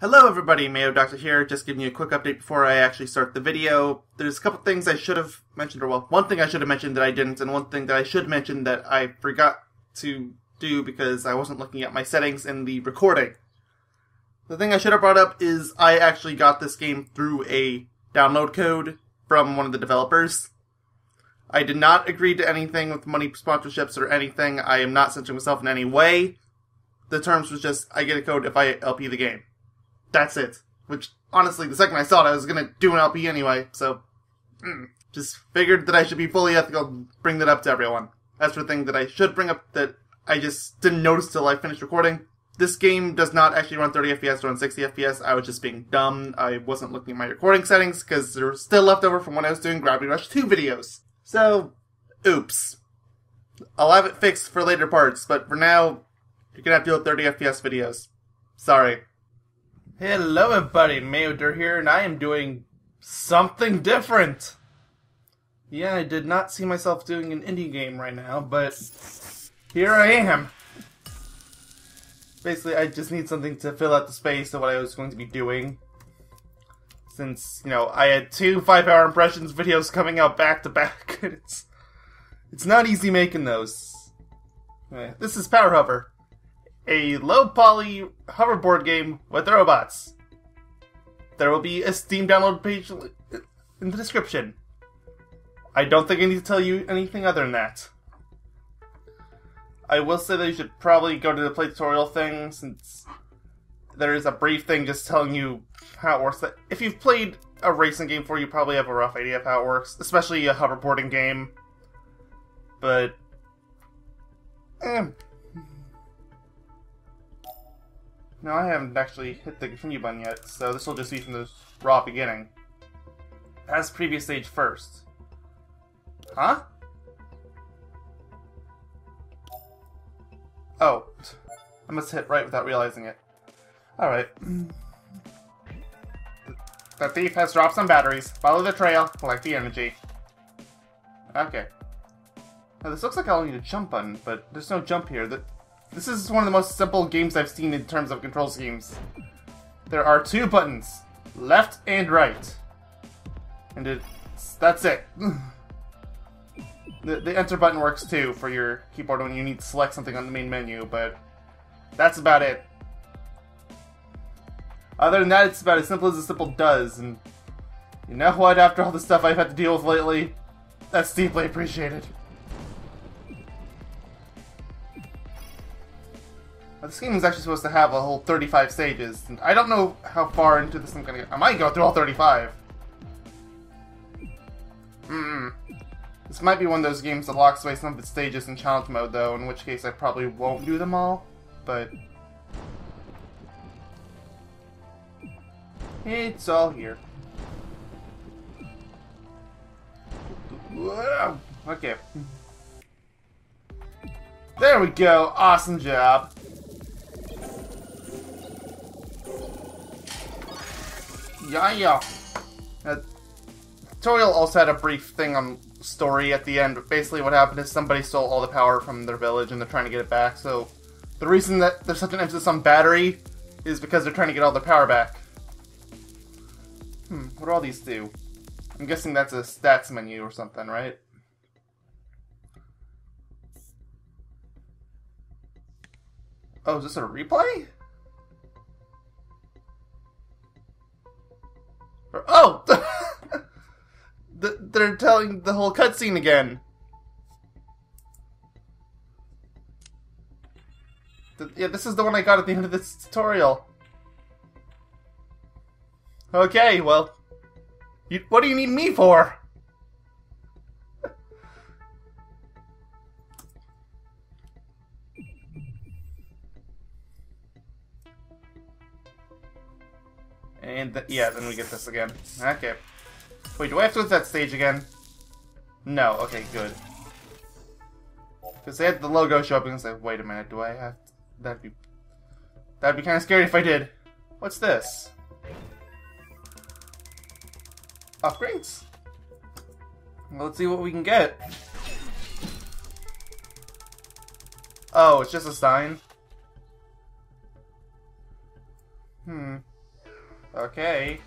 Hello everybody, Mayo Doctor here, just giving you a quick update before I actually start the video. There's a couple things I should have mentioned, or well, one thing I should have mentioned that I didn't, and one thing that I should mention that I forgot to do because I wasn't looking at my settings in the recording. The thing I should have brought up is I actually got this game through a download code from one of the developers. I did not agree to anything with money sponsorships or anything. I am not censoring myself in any way. The terms was just, I get a code if I LP the game. That's it. Which, honestly, the second I saw it, I was gonna do an LP anyway, so... Just figured that I should be fully ethical, bring that up to everyone. As for the thing that I should bring up that I just didn't notice till I finished recording, this game does not actually run 30 FPS or run 60 FPS. I was just being dumb. I wasn't looking at my recording settings, because they were still left over from when I was doing Gravity Rush 2 videos. So, oops. I'll have it fixed for later parts, but for now, you're gonna have to deal with 30 FPS videos. Sorry. Hello everybody, Mayodur here, and I am doing something different! Yeah, I did not see myself doing an indie game right now, but here I am! Basically, I just need something to fill out the space of what I was going to be doing. Since, you know, I had two 5-hour impressions videos coming out back to back, and it's not easy making those. Anyway, this is Power Hover. A low-poly hoverboard game with robots. There will be a Steam download page in the description. I don't think I need to tell you anything other than that. I will say that you should probably go to the play tutorial thing, since there is a brief thing just telling you how it works. If you've played a racing game before, you probably have a rough idea of how it works, especially a hoverboarding game. But... No, I haven't actually hit the continue button yet, so this will just be from the raw beginning. As previous stage first. Huh? Oh. I must hit right without realizing it. Alright. The thief has dropped some batteries. Follow the trail. Collect the energy. Okay. Now this looks like I'll need a jump button, but there's no jump here. This is one of the most simple games I've seen in terms of control schemes. There are two buttons, left and right. And that's it. The enter button works too for your keyboard when you need to select something on the main menu, but that's about it. Other than that, it's about as simple as a simple does, and you know what, after all the stuff I've had to deal with lately, that's deeply appreciated. This game is actually supposed to have a whole 35 stages, and I don't know how far into this I'm gonna get. I might go through all 35. This might be one of those games that locks away some of its stages in challenge mode, though, in which case I probably won't do them all, but... It's all here. Whoa! Okay. There we go! Awesome job! Yeah. The tutorial also had a brief thing on story at the end, but basically what happened is somebody stole all the power from their village and they're trying to get it back, so the reason that there's such an emphasis on battery is because they're trying to get all the power back. What do all these do? I'm guessing that's a stats menu or something, right? Oh, is this a replay? Oh! They're telling the whole cutscene again. Yeah, this is the one I got at the end of this tutorial. Okay, well... what do you need me for? And yeah, then we get this again. Okay. Wait, do I have to hit that stage again? No. Okay, good. Because they had the logo show up and I was like, wait a minute, do I have to... That'd be kind of scary if I did. What's this? Upgrades? Well, let's see what we can get. Oh, it's just a sign? Okay.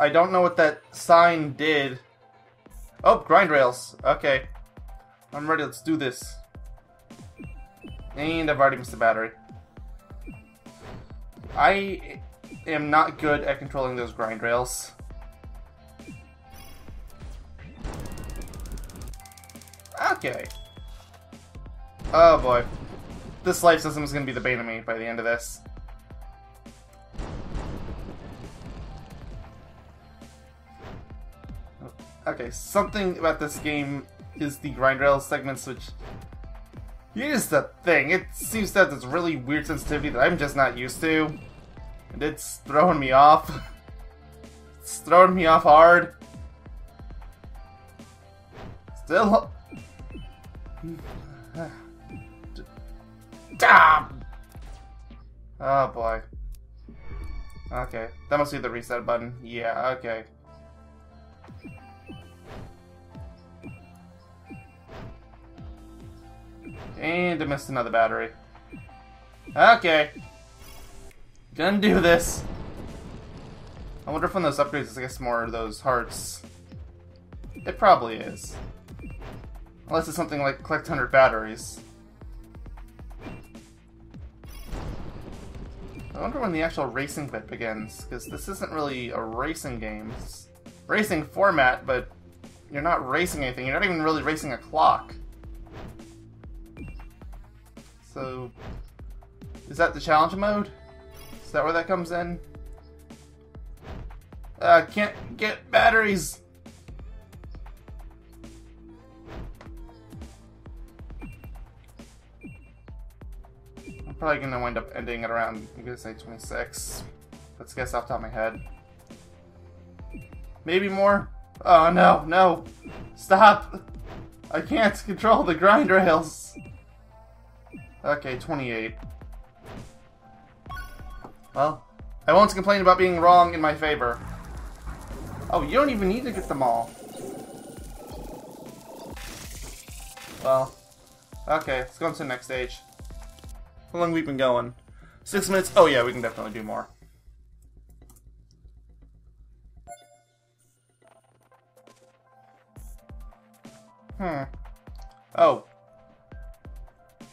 I don't know what that sign did. Oh, grind rails. Okay. I'm ready, let's do this. And I've already missed the battery. I am not good at controlling those grind rails. Okay. Oh boy. This life system is going to be the bane of me by the end of this. Okay, something about this game is the grind rail segments, which is the thing. It seems to have this really weird sensitivity that I'm just not used to. And it's throwing me off. It's throwing me off hard. Still... Damn! Oh boy. Okay, that must be the reset button. Yeah, okay. And I missed another battery. Okay. Gonna do this. I wonder if one of those upgrades is, I guess, more of those hearts. It probably is. Unless it's something like collect 100 batteries. I wonder when the actual racing bit begins, because this isn't really a racing game. It's racing format, but you're not racing anything. You're not even really racing a clock. So, is that the challenge mode? Is that where that comes in? Can't get batteries! I'm probably gonna wind up ending it around, I'm gonna say 26. Let's guess off the top of my head. Maybe more? Oh no, no! Stop! I can't control the grind rails! Okay, 28. Well, I won't complain about being wrong in my favor. Oh, you don't even need to get them all. Well, okay, let's go on to the next stage. How long have we been going? 6 minutes? Oh yeah, we can definitely do more. Oh.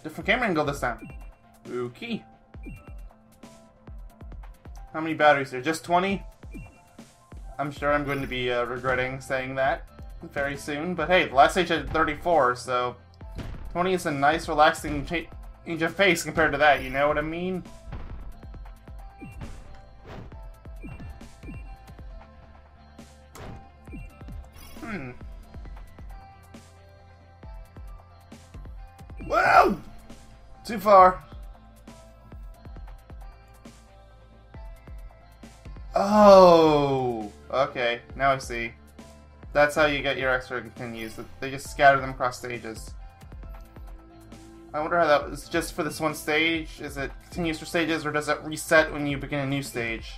Different camera angle this time. Okay. How many batteries are there? Just 20? I'm sure I'm going to be regretting saying that very soon. But hey, the last stage had 34, so 20 is a nice, relaxing change of pace compared to that. You know what I mean? Wow! Too far. Oh, okay. Now I see. That's how you get your extra continues. They just scatter them across stages. I wonder how that was just for this one stage. Is it continues for stages, or does it reset when you begin a new stage?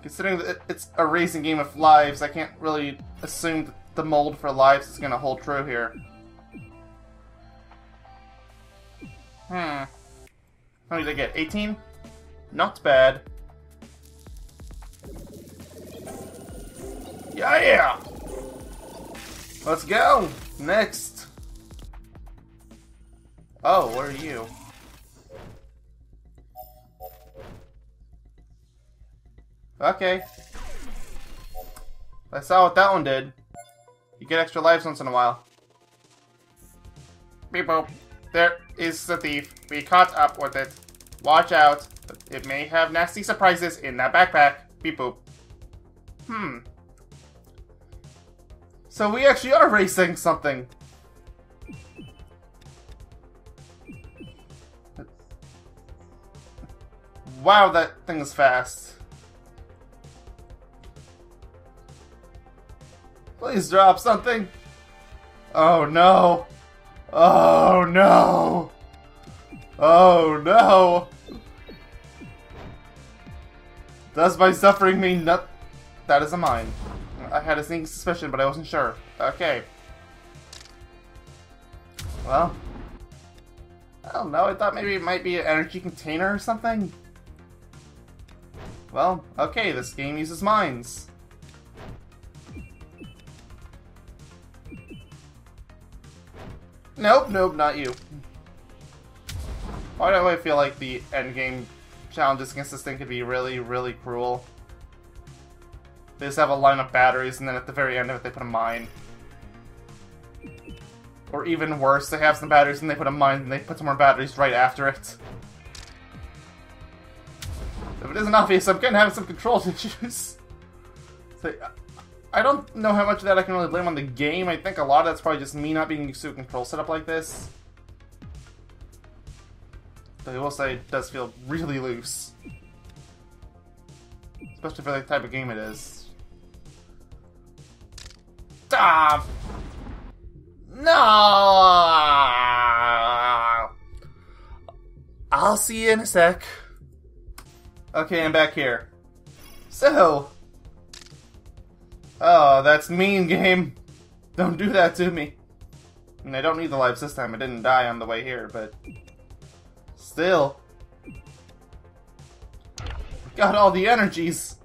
Considering that it's a racing game with lives, I can't really assume that the mold for lives is gonna hold true here. How many did I get? 18? Not bad. Yeah! Let's go! Next! Oh, what are you? Okay. I saw what that one did. You get extra lives once in a while. Beep boop. There is the thief. We caught up with it. Watch out. It may have nasty surprises in that backpack. Beep boop. So we actually are racing something. Wow, that thing is fast. Please drop something! Oh no! Oh no! Oh no! Does my suffering mean nothing? That is a mine. I had a sneaking suspicion, but I wasn't sure. Okay. Well. I don't know, I thought maybe it might be an energy container or something? Well, okay, this game uses mines. Nope, nope, not you. Why do I feel like the endgame challenges against this thing could be really, really cruel? They just have a line of batteries, and then at the very end of it, they put a mine. Or even worse, they have some batteries, and they put a mine, and they put some more batteries right after it. If it isn't obvious, I'm kind of having some control issues. So, I don't know how much of that I can really blame on the game. I think a lot of that's probably just me not being used to a control setup like this. But I will say it does feel really loose. Especially for the type of game it is. Ah! No! I'll see you in a sec. Okay, I'm back here. So... Oh, that's mean, game. Don't do that to me. And I don't need the lives this time. I didn't die on the way here, but... Still. Got all the energies.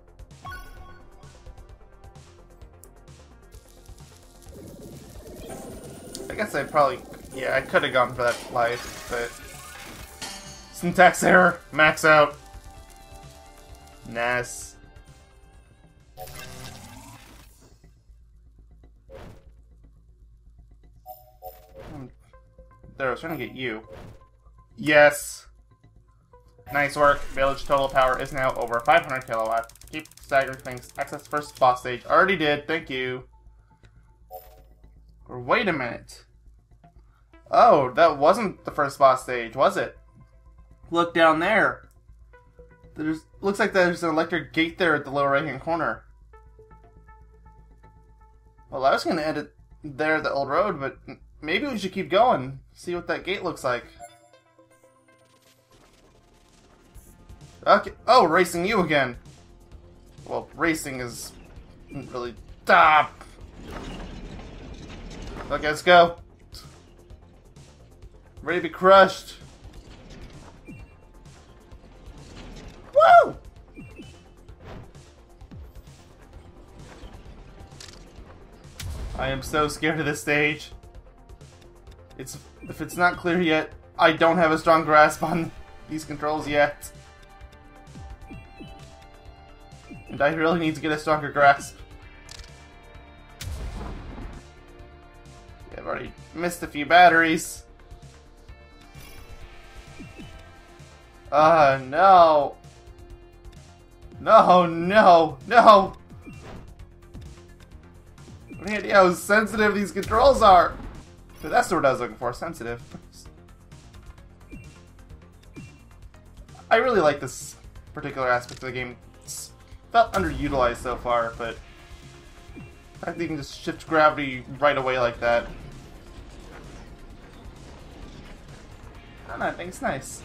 I guess I probably... Yeah, I could have gone for that life, but... Syntax error. Max out. Nice. There, I was trying to get you. Yes! Nice work. Village total power is now over 500 kilowatts. Keep staggering things. Access first boss stage. Already did, thank you. Or wait a minute. Oh, that wasn't the first boss stage, was it? Look down there. There's... Looks like there's an electric gate there at the lower right-hand corner. Well, I was going to end it there at the old road, but... Maybe we should keep going. See what that gate looks like. Okay. Oh, racing you again. Well, racing is really... Ah. Okay, let's go. Ready to be crushed. Woo! I am so scared of this stage. If it's not clear yet, I don't have a strong grasp on these controls yet. And I really need to get a stronger grasp. Yeah, I've already missed a few batteries. No. No, no, no! Any idea how sensitive these controls are? So that's the word I was looking for, sensitive. I really like this particular aspect of the game. It's felt underutilized so far, but the fact that you can just shift gravity right away like that. I don't know, I think it's nice.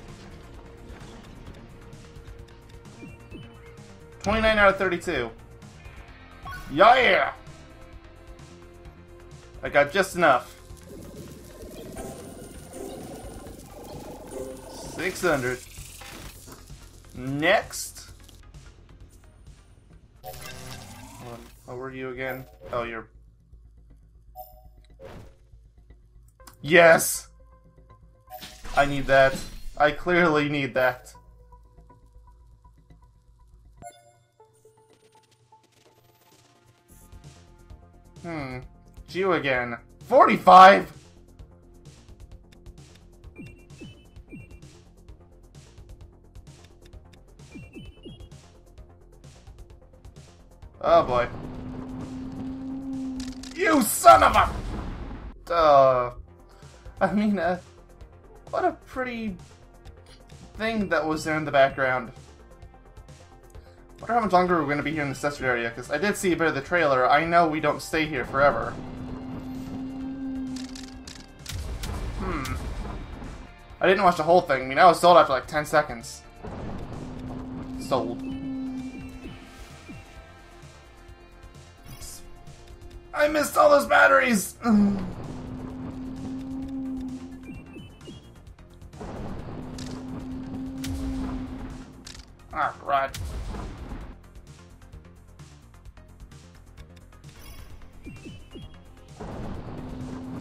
29 out of 32. Yeah! I got just enough. 600. Next. Hold on. Over you again. Oh, you're... Yes! I need that. I clearly need that. Hmm. It's you again. 45! Oh boy. You son of a... I mean, what a pretty thing that was there in the background. I wonder how much longer we're going to be here in the accessory area, because I did see a bit of the trailer. I know we don't stay here forever. Hmm. I didn't watch the whole thing. I mean, I was sold after like 10 seconds. Sold. I missed all those batteries! Ah, right.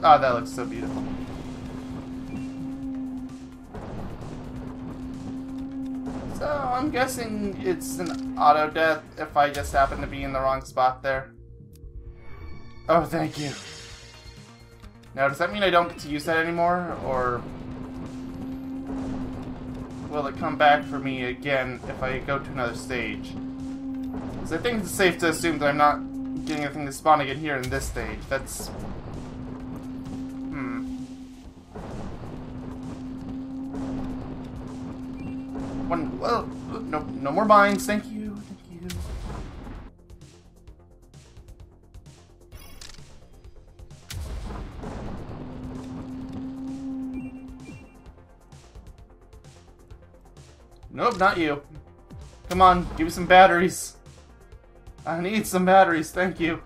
Oh, that looks so beautiful. So, I'm guessing it's an auto death if I just happen to be in the wrong spot there. Oh, thank you. Now, does that mean I don't get to use that anymore, or will it come back for me again if I go to another stage? Because I think it's safe to assume that I'm not getting anything to spawn again here in this stage. That's... One, well, no more mines, thank you, thank you. Nope, not you. Come on, give me some batteries. I need some batteries, thank you.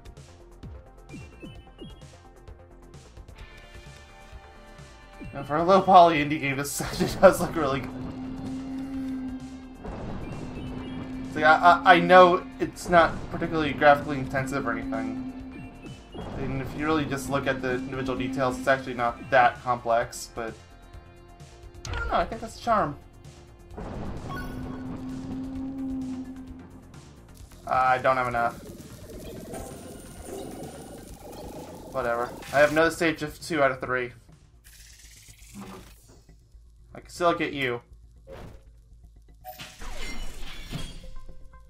And for a low poly indie game, this actually does look really good. Like, I know it's not particularly graphically intensive or anything, and if you really just look at the individual details, it's actually not that complex, but I don't know, I think that's the charm. I don't have enough. Whatever. I have another stage of 2 out of 3. I can still get you.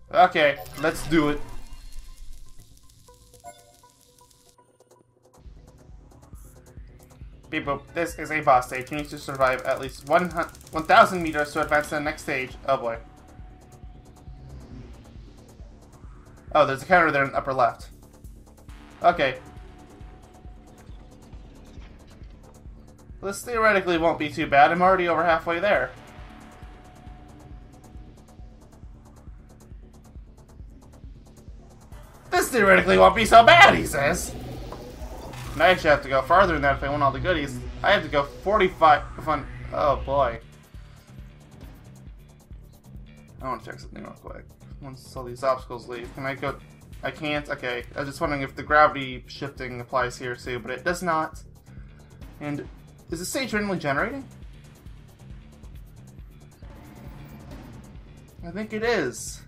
Okay, let's do it. Beep boop, this is a boss stage. You need to survive at least 1,000 meters to advance to the next stage. Oh boy. Oh, there's a counter there in the upper left. Okay. This theoretically won't be too bad. I'm already over halfway there. Theoretically won't be so bad, he says. And I actually have to go farther than that if I want all the goodies. I have to go 45 fun. Oh boy. I want to check something real quick. Once all these obstacles leave, can I go? I can't. Okay. I was just wondering if the gravity shifting applies here too, but it does not. And is the stage randomly generating? I think it is.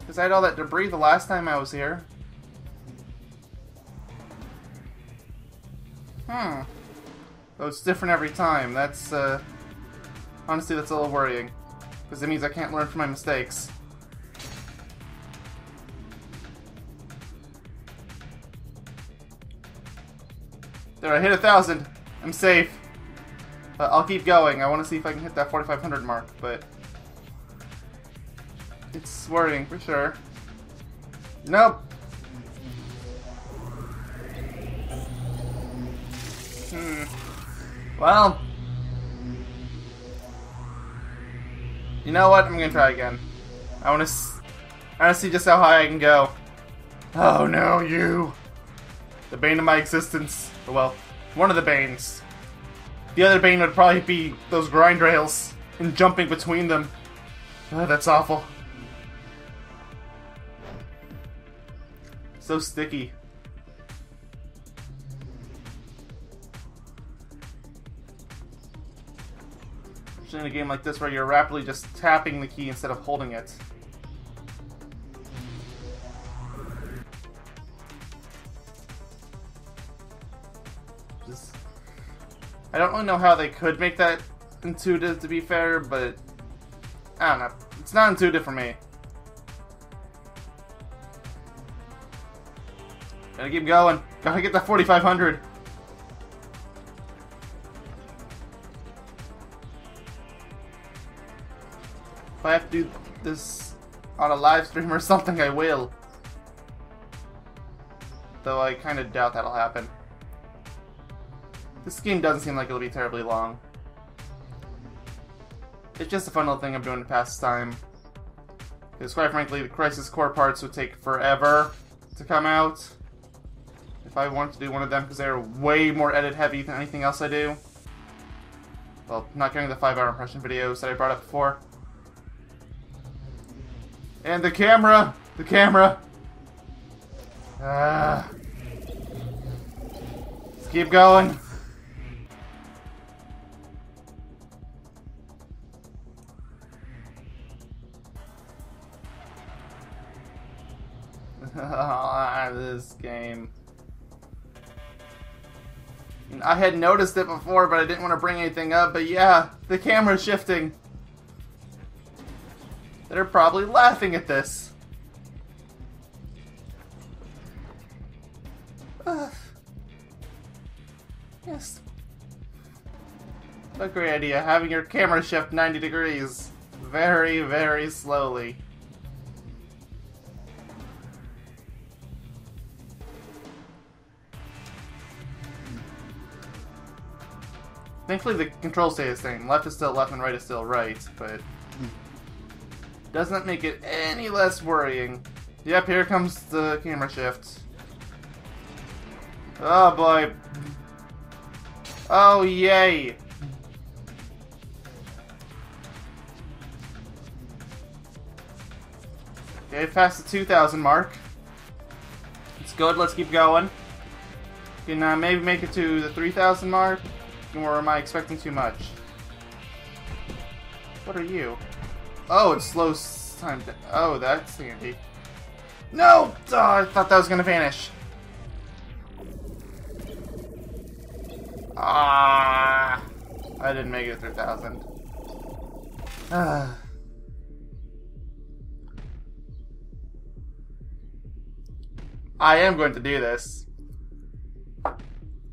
Because I had all that debris the last time I was here. Oh, it's different every time. That's, honestly, that's a little worrying. Because it means I can't learn from my mistakes. There, I hit 1,000. I'm safe. But I'll keep going. I want to see if I can hit that 4,500 mark, but... it's worrying, for sure. Nope! Well, you know what? I'm gonna try again. I wanna see just how high I can go. Oh no, you! The bane of my existence. Well, one of the banes. The other bane would probably be those grind rails and jumping between them. Oh, that's awful. So sticky. In a game like this where you're rapidly just tapping the key instead of holding it. Just, I don't really know how they could make that intuitive, to be fair, but I don't know. It's not intuitive for me. Gotta keep going. Gotta get that 4,500. If I have to do this on a live stream or something, I will. Though I kind of doubt that'll happen. This game doesn't seem like it'll be terribly long. It's just a fun little thing I'm doing to pass time. Because quite frankly, the Crisis Core parts would take forever to come out. If I wanted to do one of them, because they're way more edit heavy than anything else I do. Well, not getting the 5-hour impression videos that I brought up before. And the camera. Let's keep going. This game. I had noticed it before, but I didn't want to bring anything up. But yeah, the camera's shifting. They're probably laughing at this. Yes. A great idea, having your camera shift 90 degrees. Very, very slowly. Thankfully the controls stay the same. Left is still left and right is still right, but doesn't make it any less worrying. Yep, here comes the camera shift. Oh boy. Oh yay. Okay, past the 2,000 mark. It's good, let's keep going. Can maybe make it to the 3,000 mark? Or am I expecting too much? What are you? Oh, it slows time down. Oh, that's handy. No! Oh, I thought that was gonna vanish. Ah! I didn't make it through 1,000. I am going to do this.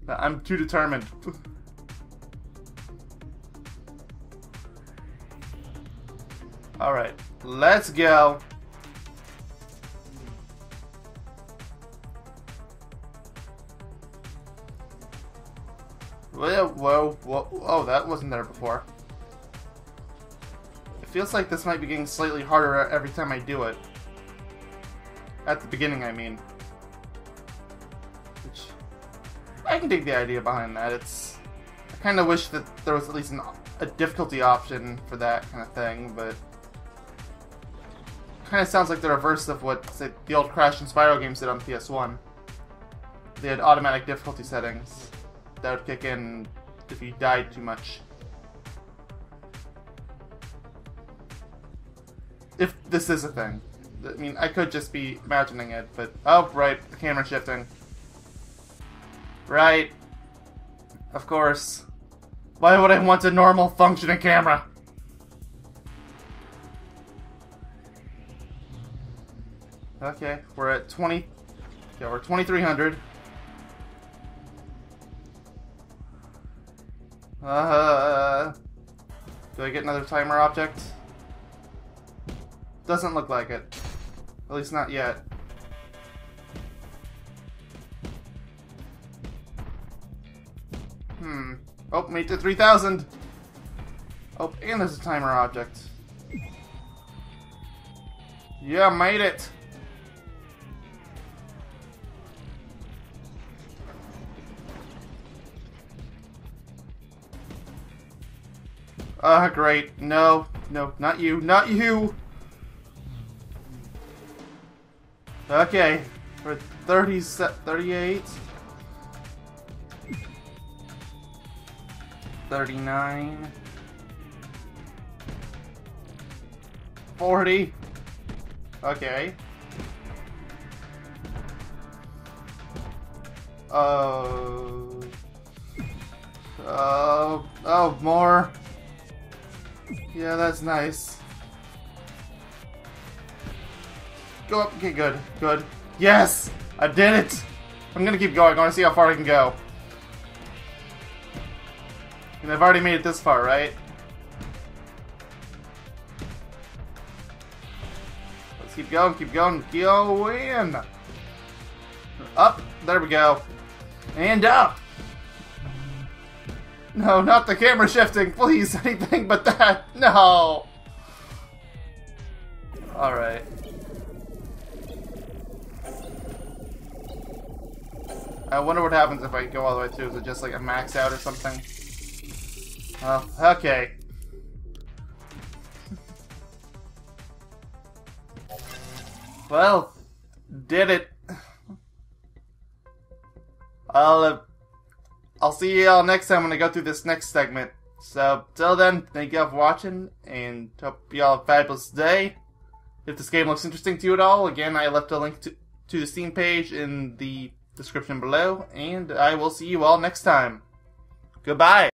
I'm too determined. Alright, let's go. Whoa. Oh, that wasn't there before. It feels like this might be getting slightly harder every time I do it. At the beginning, I mean. Which, I can dig the idea behind that. I kind of wish that there was at least a difficulty option for that kind of thing, but kind of sounds like the reverse of what say, the old Crash and Spyro games did on PS1. They had automatic difficulty settings that would kick in if you died too much. If this is a thing. I mean, I could just be imagining it, but... Oh, right, the camera shifting. Right. Of course. Why would I want a normal functioning camera? Okay, we're at 20. Yeah, we're 2,300. Do I get another timer object? Doesn't look like it. At least not yet. Oh, made it to 3,000. Oh, and there's a timer object. Yeah, made it. Great. No, not you. Not you! Okay. We're at 38. 39. 40. Okay. Oh, more. Yeah, that's nice. Go up. Okay, good. Yes! I did it! I'm gonna keep going. I wanna see how far I can go. And I've already made it this far, right? Let's keep going. Up. There we go. And up! No, not the camera shifting, please, anything but that. No! Alright. I wonder what happens if I go all the way through. Is it just like a max out or something? Oh, okay. Well, did it. I'll see y'all next time when I go through this next segment. So, till then, thank y'all for watching, and hope y'all have a fabulous day. If this game looks interesting to you at all, again, I left a link to the Steam page in the description below, and I will see you all next time. Goodbye!